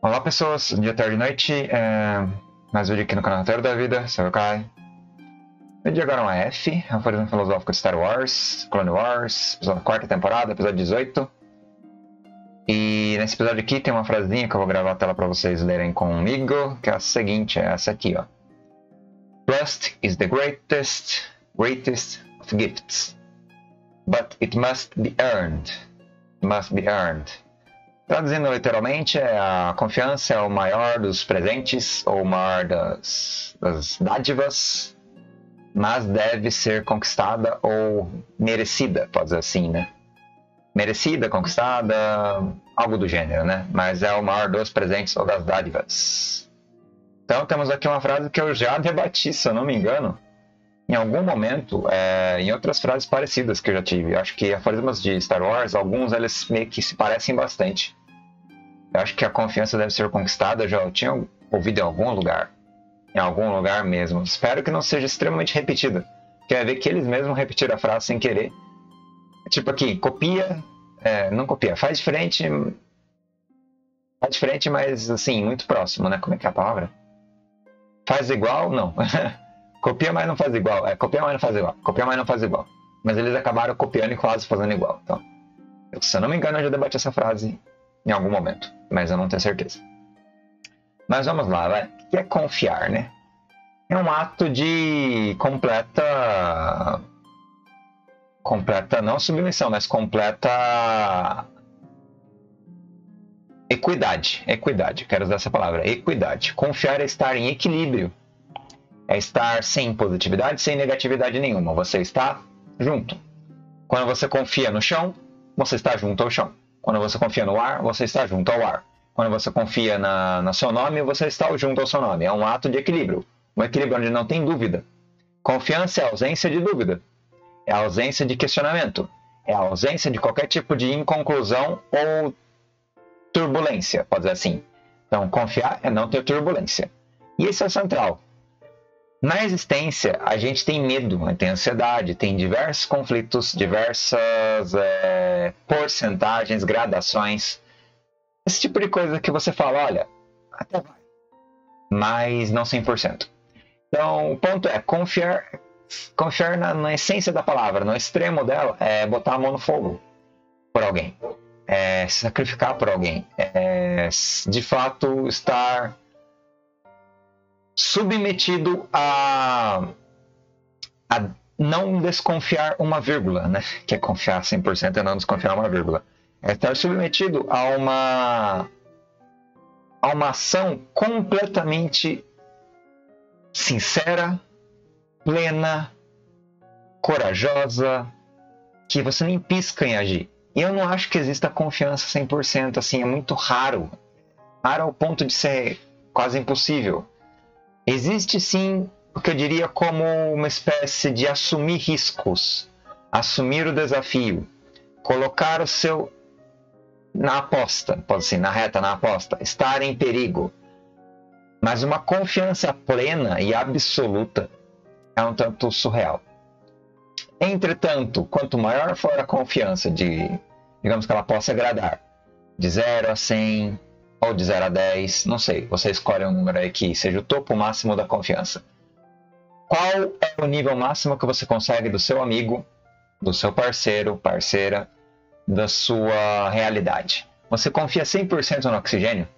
Olá pessoas, dia, tarde e noite, mais um vídeo aqui no canal Roteiro da Vida, seu Kai. Meu dia agora é uma F, é uma formação filosófica de Star Wars, Clone Wars, episódio da quarta temporada, episódio 18. E nesse episódio aqui tem uma frasinha que eu vou gravar a tela para vocês lerem comigo, que é a seguinte, é essa aqui, ó. Trust is the greatest of gifts, but it must be earned, Traduzindo literalmente, a confiança é o maior dos presentes, ou o maior das dádivas, mas deve ser conquistada ou merecida, pode dizer assim, né? Merecida, conquistada, algo do gênero, né? Mas é o maior dos presentes ou das dádivas. Então temos aqui uma frase que eu já debati, se eu não me engano, em algum momento, em outras frases parecidas que eu já tive. Eu acho que aforismos de Star Wars, alguns eles meio que se parecem bastante. Eu acho que a confiança deve ser conquistada, eu já tinha ouvido em algum lugar. Em algum lugar mesmo. Espero que não seja extremamente repetida. Porque vai ver que eles mesmos repetiram a frase sem querer. Tipo aqui, copia, não copia, faz diferente. Faz diferente, mas assim, muito próximo, né? Como é que é a palavra? Faz igual, não. Copia, mas não faz igual. Copia, mas não faz igual. Copia, mas não faz igual. Mas eles acabaram copiando e quase fazendo igual. Então, se eu não me engano, eu já debati essa frase em algum momento. Mas eu não tenho certeza. Mas vamos lá, vai. O que é confiar, né? É um ato de completa... não submissão, mas completa... equidade. Equidade. Quero usar essa palavra. Equidade. Confiar é estar em equilíbrio. É estar sem positividade, sem negatividade nenhuma. Você está junto. Quando você confia no chão, você está junto ao chão. Quando você confia no ar, você está junto ao ar. Quando você confia no seu nome, você está junto ao seu nome. É um ato de equilíbrio. Um equilíbrio onde não tem dúvida. Confiança é a ausência de dúvida. É a ausência de questionamento. É a ausência de qualquer tipo de inconclusão ou turbulência, pode dizer assim. Então, confiar é não ter turbulência. E isso é central. Na existência, a gente tem medo, tem ansiedade, tem diversos conflitos, diversas porcentagens, gradações. Esse tipo de coisa que você fala, olha, até vai, mas não 100%. Então, o ponto é, confiar na essência da palavra, no extremo dela, é botar a mão no fogo por alguém. É se sacrificar por alguém. É, de fato, estar... submetido a não desconfiar uma vírgula, né? Que é confiar 100% e não desconfiar uma vírgula. É estar submetido a uma ação completamente sincera, plena, corajosa, que você nem pisca em agir. E eu não acho que exista confiança 100%, assim, é muito raro. Raro ao ponto de ser quase impossível. Existe sim o que eu diria como uma espécie de assumir riscos, assumir o desafio, colocar o seu na aposta, pode ser na reta, na aposta, estar em perigo. Mas uma confiança plena e absoluta é um tanto surreal. Entretanto, quanto maior for a confiança digamos que ela possa agradar, de 0 a 100... ou de 0 a 10, não sei, você escolhe um número aí que seja o topo máximo da confiança. Qual é o nível máximo que você consegue do seu amigo, do seu parceiro, parceira, da sua realidade? Você confia 100% no oxigênio?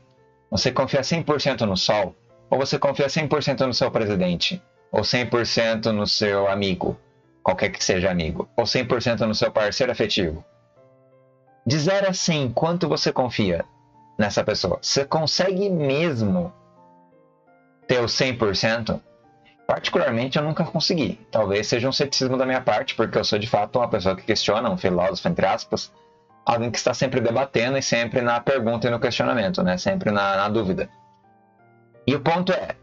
Você confia 100% no sol? Ou você confia 100% no seu presidente? Ou 100% no seu amigo, qualquer que seja amigo? Ou 100% no seu parceiro afetivo? De 0 a 100, quanto você confia nessa pessoa? Você consegue mesmo ter o 100%? Particularmente eu nunca consegui. Talvez seja um ceticismo da minha parte, porque eu sou de fato uma pessoa que questiona, um filósofo, entre aspas, alguém que está sempre debatendo e sempre na pergunta e no questionamento, né? Sempre na dúvida. E o ponto é,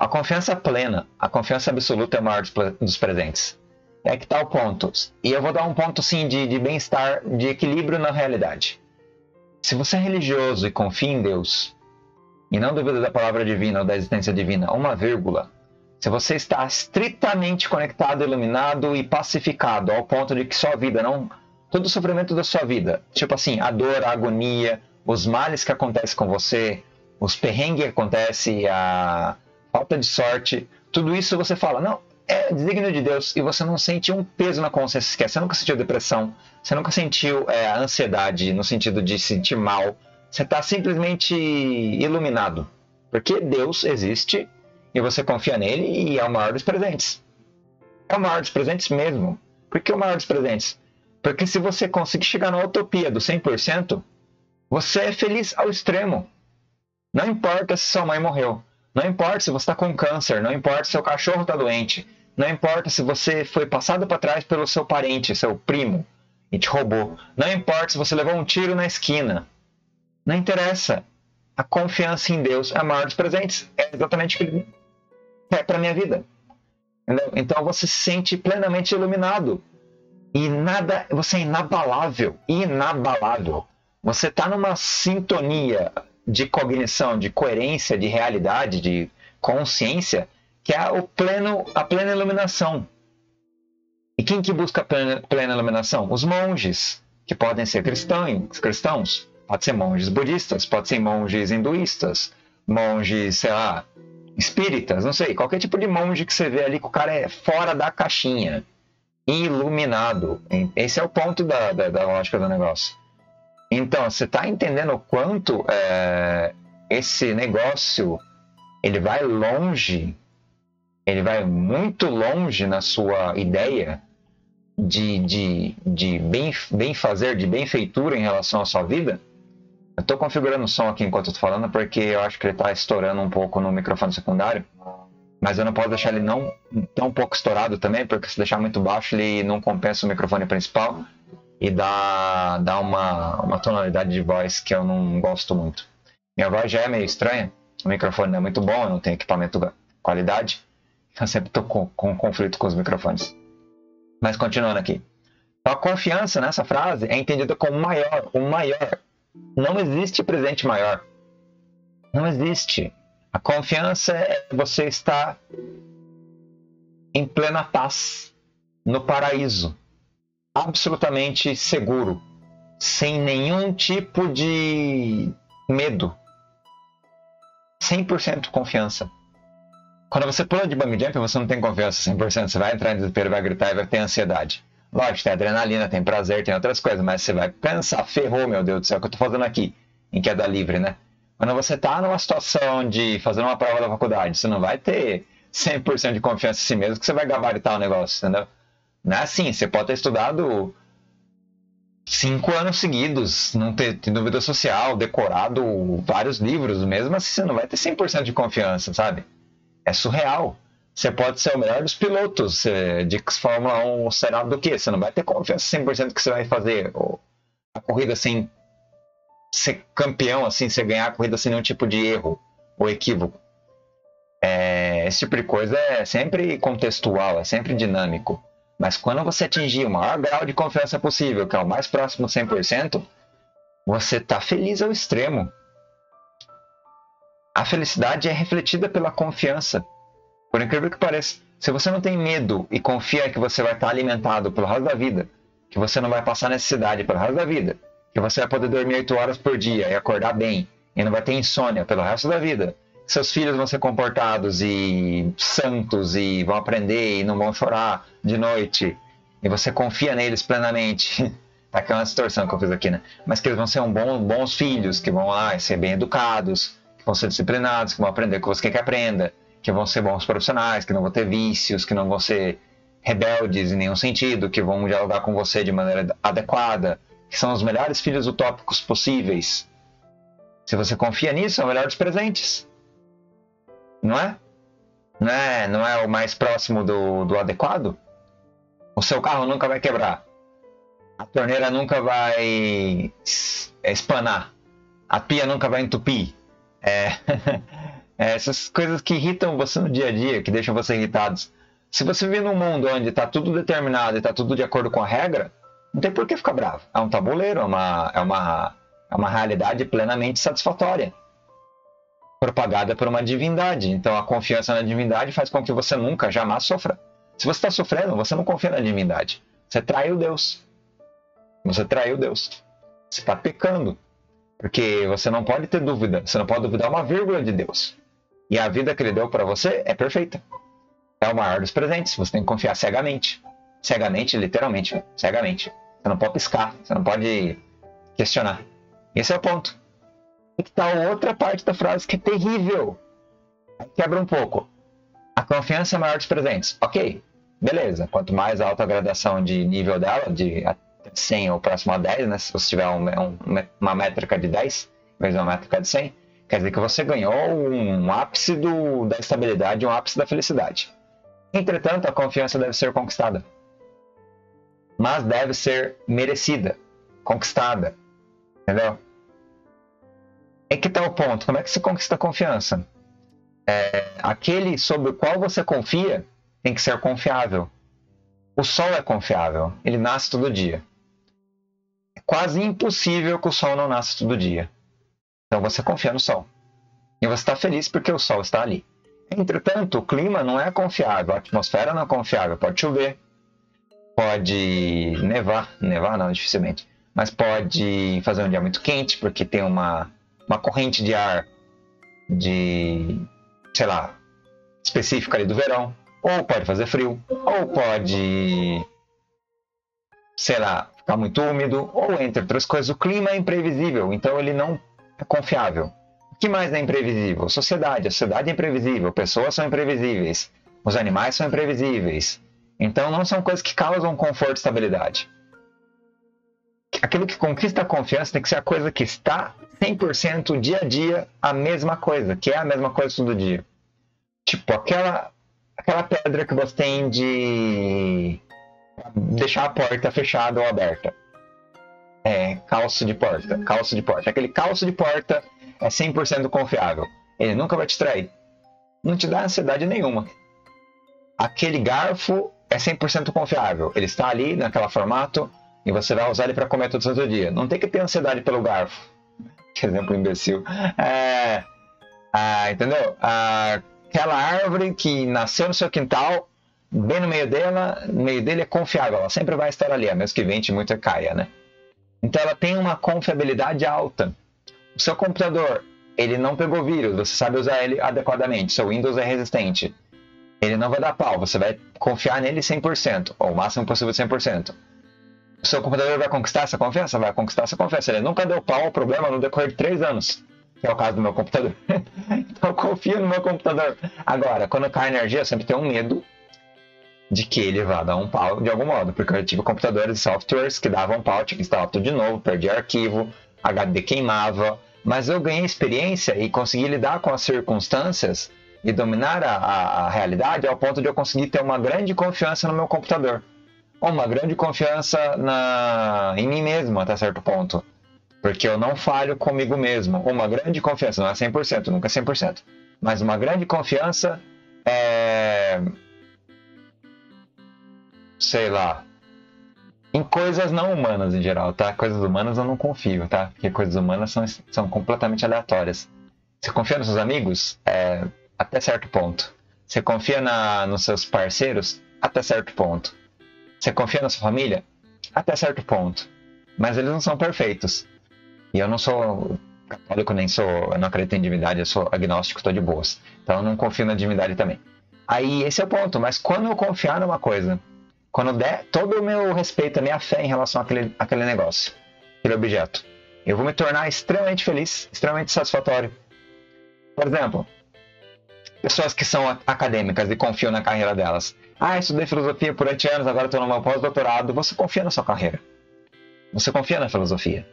a confiança plena, a confiança absoluta é o maior dos presentes. É que tá o ponto. E eu vou dar um ponto sim de bem-estar, de equilíbrio na realidade. Se você é religioso e confia em Deus, e não duvida da palavra divina ou da existência divina, uma vírgula, se você está estritamente conectado, iluminado e pacificado, ao ponto de que sua vida não... todo o sofrimento da sua vida, tipo assim, a dor, a agonia, os males que acontecem com você, os perrengues que acontecem, a falta de sorte, tudo isso você fala, não, é desígnio de Deus, e você não sente um peso na consciência sequer, você nunca sentiu depressão, você nunca sentiu ansiedade no sentido de se sentir mal, você está simplesmente iluminado, porque Deus existe e você confia nele e é o maior dos presentes. É o maior dos presentes mesmo. Por que o maior dos presentes? Porque se você conseguir chegar na utopia do 100%, você é feliz ao extremo. Não importa se sua mãe morreu. Não importa se você está com câncer. Não importa se seu cachorro está doente. Não importa se você foi passado para trás pelo seu parente, seu primo, e te roubou. Não importa se você levou um tiro na esquina. Não interessa. A confiança em Deus é a maior dos presentes. É exatamente o que ele quer para a minha vida. Entendeu? Então você se sente plenamente iluminado. E nada, você é inabalável. Inabalável. Você está numa sintonia de cognição, de coerência, de realidade, de consciência, que é a plena iluminação. E quem que busca a plena iluminação? Os monges, que podem ser cristãos. Pode ser monges budistas, pode ser monges hinduístas, monges, sei lá, espíritas, não sei. Qualquer tipo de monge que você vê ali, que o cara é fora da caixinha, iluminado. Esse é o ponto da lógica do negócio. Então, você está entendendo o quanto esse negócio, ele vai longe, ele vai muito longe na sua ideia de bem fazer, de benfeitura em relação à sua vida? Eu estou configurando o som aqui enquanto eu estou falando, porque eu acho que ele está estourando um pouco no microfone secundário. Mas eu não posso deixar ele não tão pouco estourado também, porque se deixar muito baixo ele não compensa o microfone principal e dá uma tonalidade de voz que eu não gosto muito. Minha voz já é meio estranha, o microfone não é muito bom, eu não tenho equipamento de qualidade. Eu sempre estou com conflito com os microfones. Mas continuando aqui. A confiança nessa frase é entendida como maior, o maior. Não existe presente maior. Não existe. A confiança é você estar em plena paz, no paraíso, absolutamente seguro, sem nenhum tipo de medo. 100% confiança. Quando você pula de bungee jump, você não tem confiança 100%, você vai entrar em desespero, vai gritar e vai ter ansiedade. Lógico, tem adrenalina, tem prazer, tem outras coisas, mas você vai pensar, ferrou, meu Deus do céu, o que eu tô fazendo aqui? Em queda livre, né? Quando você tá numa situação de fazer uma prova da faculdade, você não vai ter 100% de confiança em si mesmo que você vai gabaritar o negócio, entendeu? Não é assim, você pode ter estudado 5 anos seguidos, não ter dúvida social, decorado vários livros, mesmo assim você não vai ter 100% de confiança, sabe? É surreal. Você pode ser o melhor dos pilotos de Fórmula 1, sei lá do que, você não vai ter confiança 100% que você vai fazer a corrida sem ser campeão, assim, você ganhar a corrida sem nenhum tipo de erro ou equívoco. Esse tipo de coisa é sempre contextual, é sempre dinâmico. Mas quando você atingir o maior grau de confiança possível, que é o mais próximo de 100%, você está feliz ao extremo. A felicidade é refletida pela confiança. Por incrível que pareça, se você não tem medo e confia que você vai estar alimentado pelo resto da vida, que você não vai passar necessidade pelo resto da vida, que você vai poder dormir 8 horas por dia e acordar bem, e não vai ter insônia pelo resto da vida, seus filhos vão ser comportados e santos e vão aprender e não vão chorar de noite, e você confia neles plenamente. Tá aqui uma distorção que eu fiz aqui, né? Mas que eles vão ser bons filhos, que vão lá e ser bem educados, que vão ser disciplinados, que vão aprender o que você quer que aprenda, que vão ser bons profissionais, que não vão ter vícios, que não vão ser rebeldes em nenhum sentido, que vão dialogar com você de maneira adequada, que são os melhores filhos utópicos possíveis. Se você confia nisso, é o melhor dos presentes. Não é? Não é o mais próximo do adequado? O seu carro nunca vai quebrar. A torneira nunca vai espanar. A pia nunca vai entupir. Essas coisas que irritam você no dia a dia, que deixam você irritados. Se você vive num mundo onde está tudo determinado e está tudo de acordo com a regra, não tem por que ficar bravo. É um tabuleiro, é uma realidade plenamente satisfatória, propagada por uma divindade. Então a confiança na divindade faz com que você nunca, jamais sofra. Se você está sofrendo, você não confia na divindade. Você traiu Deus. Você está pecando. Porque você não pode ter dúvida, você não pode duvidar uma vírgula de Deus. E a vida que ele deu para você é perfeita. É o maior dos presentes, você tem que confiar cegamente. Cegamente, literalmente, cegamente. Você não pode piscar, você não pode questionar. Esse é o ponto. E que tá outra parte da frase que é terrível. Quebra um pouco. A confiança é a maior dos presentes. Ok, beleza. Quanto mais alta a gradação de nível dela, de 100 ou próximo a 10, né? Se você tiver uma métrica de 10, em vez de uma métrica de 100, quer dizer que você ganhou um ápice da estabilidade, um ápice da felicidade. Entretanto, a confiança deve ser conquistada. Mas deve ser merecida, conquistada. Entendeu? É que tá o ponto. Como é que se conquista a confiança? Aquele sobre o qual você confia tem que ser confiável. O sol é confiável. Ele nasce todo dia. É quase impossível que o sol não nasça todo dia. Então você confia no sol. E você está feliz porque o sol está ali. Entretanto, o clima não é confiável. A atmosfera não é confiável. Pode chover. Pode nevar. Nevar não, dificilmente. Mas pode fazer um dia muito quente porque tem uma corrente de ar de, sei lá, específica ali do verão. Ou pode fazer frio, ou pode, sei lá, ficar muito úmido, ou entre outras coisas. O clima é imprevisível, então ele não é confiável. O que mais é imprevisível? Sociedade. A sociedade é imprevisível, pessoas são imprevisíveis, os animais são imprevisíveis. Então não são coisas que causam conforto e estabilidade. Aquilo que conquista a confiança tem que ser a coisa que está 100% dia a dia, a mesma coisa, que é a mesma coisa todo dia. Tipo, aquela pedra que você tem de deixar a porta fechada ou aberta. Calço de porta. Aquele calço de porta é 100% confiável. Ele nunca vai te trair. Não te dá ansiedade nenhuma. Aquele garfo é 100% confiável. Ele está ali, naquele formato, e você vai usar ele para comer todo santo dia. Não tem que ter ansiedade pelo garfo. Que exemplo imbecil. Entendeu? Aquela árvore que nasceu no seu quintal, bem no meio dela, no meio dele é confiável. Ela sempre vai estar ali, a menos que vente muito caia, né? Então ela tem uma confiabilidade alta. O seu computador, ele não pegou vírus, você sabe usar ele adequadamente. Seu Windows é resistente. Ele não vai dar pau, você vai confiar nele 100%, ou o máximo possível de 100%. O seu computador vai conquistar essa confiança? Vai conquistar essa confiança. Ele nunca deu pau ao problema no decorrer de 3 anos. Que é o caso do meu computador. Então eu confio no meu computador. Agora, quando cai energia, eu sempre tenho um medo de que ele vá dar um pau de algum modo. Porque eu tive computadores e softwares que davam pau, tinha que instalar tudo de novo, perdi arquivo, HD queimava. Mas eu ganhei experiência e consegui lidar com as circunstâncias e dominar a realidade ao ponto de eu conseguir ter uma grande confiança no meu computador. Uma grande confiança em mim mesmo, até certo ponto. Porque eu não falho comigo mesmo. Uma grande confiança, não é 100%, nunca é 100%. Mas uma grande confiança é... sei lá. Em coisas não humanas em geral, tá? Coisas humanas eu não confio, tá? Porque coisas humanas são completamente aleatórias. Você confia nos seus amigos? Até certo ponto. Você confia nos seus parceiros? Até certo ponto. Você confia na sua família? Até certo ponto. Mas eles não são perfeitos. E eu não sou católico, eu não acredito em divindade, eu sou agnóstico, estou de boas. Então eu não confio na divindade também. Aí esse é o ponto, mas quando eu confiar numa coisa, quando eu der todo o meu respeito, a minha fé em relação àquele negócio, aquele objeto, eu vou me tornar extremamente feliz, extremamente satisfatório. Por exemplo, pessoas que são acadêmicas e confiam na carreira delas. Estudei filosofia por 8 anos, agora estou no meu pós-doutorado. Você confia na sua carreira. Você confia na filosofia.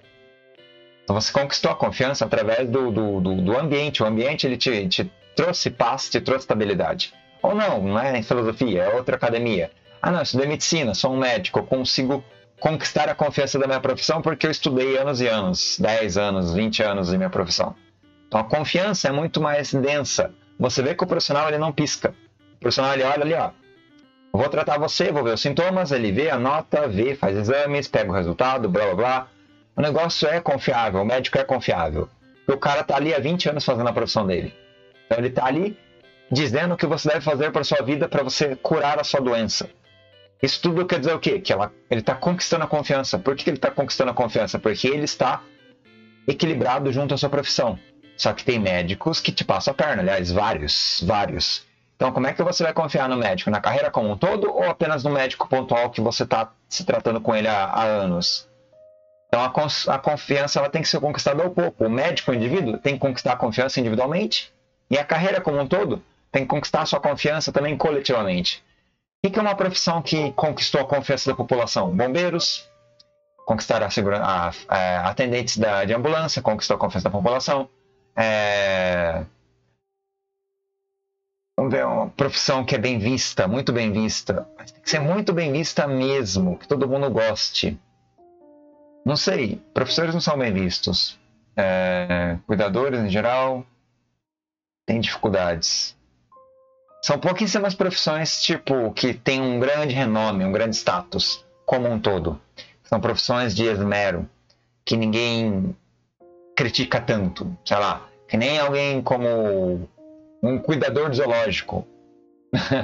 Então você conquistou a confiança através do ambiente. O ambiente ele te trouxe paz, te trouxe estabilidade. Ou não é em filosofia, é outra academia. Eu estudei medicina, sou um médico, eu consigo conquistar a confiança da minha profissão porque eu estudei anos e anos, 10 anos, 20 anos de minha profissão. Então a confiança é muito mais densa. Você vê que o profissional ele não pisca. O profissional ele olha ali, ó. Vou tratar você, vou ver os sintomas, ele vê, anota, vê, faz exames, pega o resultado, blá blá blá. O negócio é confiável, o médico é confiável. O cara tá ali há 20 anos fazendo a profissão dele. Então ele tá ali dizendo o que você deve fazer para sua vida para você curar a sua doença. Isso tudo quer dizer o quê? Que ele tá conquistando a confiança. Por que ele tá conquistando a confiança? Porque ele está equilibrado junto à sua profissão. Só que tem médicos que te passam a perna, aliás, vários. Então, como é que você vai confiar no médico? Na carreira como um todo ou apenas no médico pontual que você está se tratando com ele há anos? Então, a confiança ela tem que ser conquistada ao pouco. O médico, o indivíduo, tem que conquistar a confiança individualmente. E a carreira como um todo tem que conquistar a sua confiança também coletivamente. O que é uma profissão que conquistou a confiança da população? Bombeiros, conquistaram atendentes de ambulância, conquistou a confiança da população. Vamos ver, uma profissão que é bem vista, muito bem vista. Mas tem que ser muito bem vista mesmo, que todo mundo goste. Não sei, professores não são bem vistos. Cuidadores, em geral, têm dificuldades. São pouquíssimas profissões, tipo, que têm um grande renome, um grande status, como um todo. São profissões de esmero, que ninguém critica tanto, sei lá, que nem alguém como... um cuidador de zoológico,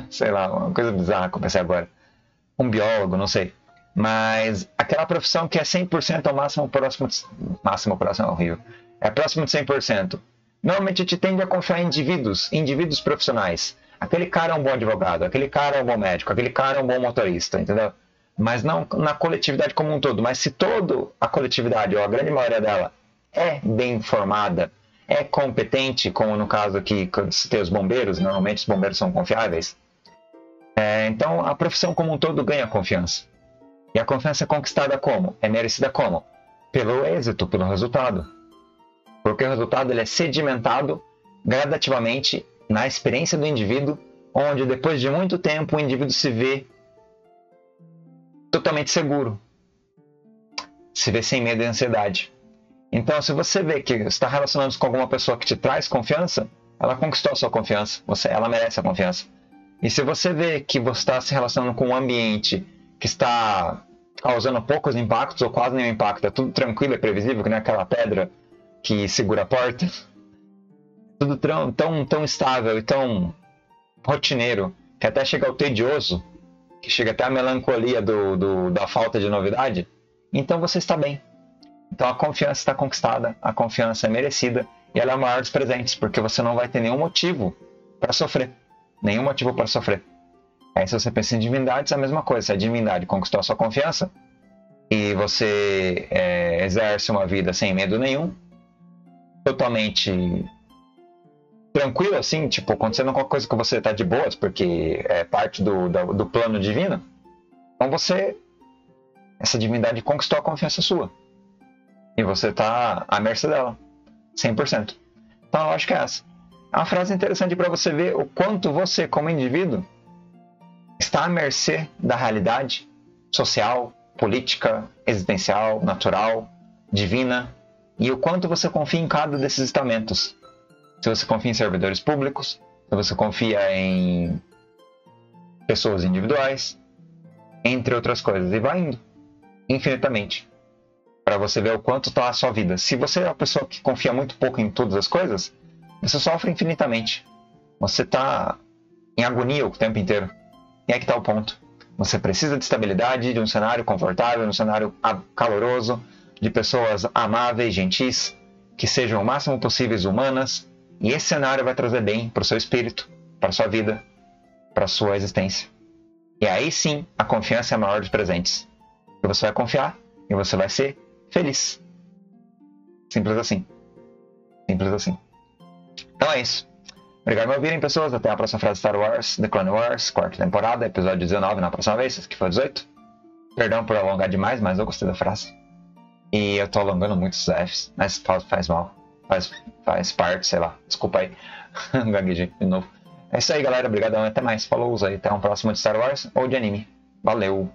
sei lá, uma coisa bizarra que eu pensei agora, um biólogo, não sei, mas aquela profissão que é 100% ao máximo próximo, é horrível, é próximo de 100%, normalmente a gente tende a confiar em indivíduos profissionais, aquele cara é um bom advogado, aquele cara é um bom médico, aquele cara é um bom motorista, entendeu? Mas não na coletividade como um todo, mas se toda a coletividade, ou a grande maioria dela, é bem informada, é competente, como no caso que citei os bombeiros, normalmente os bombeiros são confiáveis. Então, a profissão como um todo ganha confiança. E a confiança é conquistada como? É merecida como? Pelo êxito, pelo resultado. Porque o resultado ele é sedimentado gradativamente na experiência do indivíduo, onde depois de muito tempo o indivíduo se vê totalmente seguro. Se vê sem medo e ansiedade. Então, se você vê que está relacionando-se com alguma pessoa que te traz confiança, ela conquistou a sua confiança, ela merece a confiança. E se você vê que você está se relacionando com um ambiente que está causando poucos impactos ou quase nenhum impacto, é tudo tranquilo, é previsível, que nem aquela pedra que segura a porta, tudo tão estável e tão rotineiro, que até chega ao tedioso, que chega até a melancolia da falta de novidade, então você está bem. Então a confiança está conquistada, a confiança é merecida e ela é o maior dos presentes, porque você não vai ter nenhum motivo para sofrer. Nenhum motivo para sofrer. Aí se você pensa em divindades, é a mesma coisa. Se a divindade conquistou a sua confiança e você exerce uma vida sem medo nenhum, totalmente tranquilo, assim, tipo, acontecendo qualquer coisa que você está de boas, porque é parte do plano divino, então essa divindade conquistou a confiança sua. E você está à mercê dela, 100%. Então, eu acho que é essa. É uma frase interessante para você ver o quanto você, como indivíduo, está à mercê da realidade social, política, existencial, natural, divina. E o quanto você confia em cada desses estamentos. Se você confia em servidores públicos, se você confia em pessoas individuais, entre outras coisas. E vai indo, infinitamente. Para você ver o quanto está a sua vida. Se você é uma pessoa que confia muito pouco em todas as coisas, você sofre infinitamente. Você está em agonia o tempo inteiro. E aí que está o ponto. Você precisa de estabilidade, de um cenário confortável, de um cenário caloroso, de pessoas amáveis, gentis, que sejam o máximo possíveis humanas. E esse cenário vai trazer bem para o seu espírito, para a sua vida, para a sua existência. E aí sim, a confiança é a maior dos presentes. E você vai confiar e você vai ser feliz. Simples assim. Simples assim. Então é isso. Obrigado por me ouvirem, pessoas. Até a próxima frase Star Wars, The Clone Wars, 4ª temporada, episódio 19 na próxima vez, que foi 18. Perdão por alongar demais, mas eu gostei da frase. E eu tô alongando muitos Fs, mas faz mal. Faz parte, sei lá. Desculpa aí. Gaguejei de novo. É isso aí, galera. Obrigadão. Até mais. Falou aí. Até um próximo de Star Wars ou de anime. Valeu.